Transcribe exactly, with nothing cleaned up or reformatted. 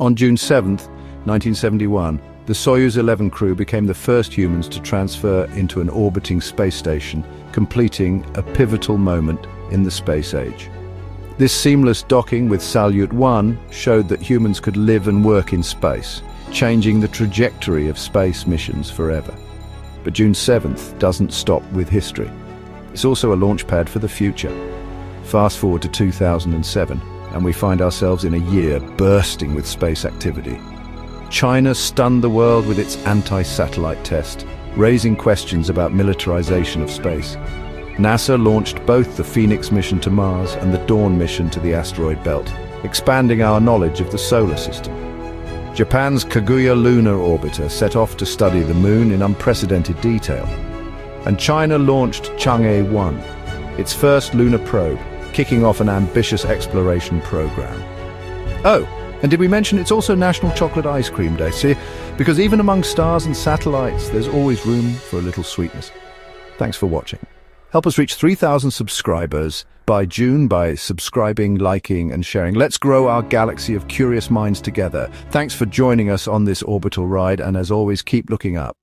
On June seventh, nineteen seventy-one, the Soyuz eleven crew became the first humans to transfer into an orbiting space station, completing a pivotal moment in the space age. This seamless docking with Salyut one showed that humans could live and work in space, changing the trajectory of space missions forever. But June seventh doesn't stop with history. It's also a launchpad for the future. Fast forward to two thousand seven, and we find ourselves in a year bursting with space activity. China stunned the world with its anti-satellite test, raising questions about militarization of space. NASA launched both the Phoenix mission to Mars and the Dawn mission to the asteroid belt, expanding our knowledge of the solar system. Japan's Kaguya lunar orbiter set off to study the moon in unprecedented detail. And China launched Chang'e one, its first lunar probe, kicking off an ambitious exploration program. Oh! And did we mention it's also National Chocolate Ice Cream Day? See, because even among stars and satellites, there's always room for a little sweetness. Thanks for watching. Help us reach three thousand subscribers by June by subscribing, liking, and sharing. Let's grow our galaxy of curious minds together. Thanks for joining us on this orbital ride, and as always, keep looking up.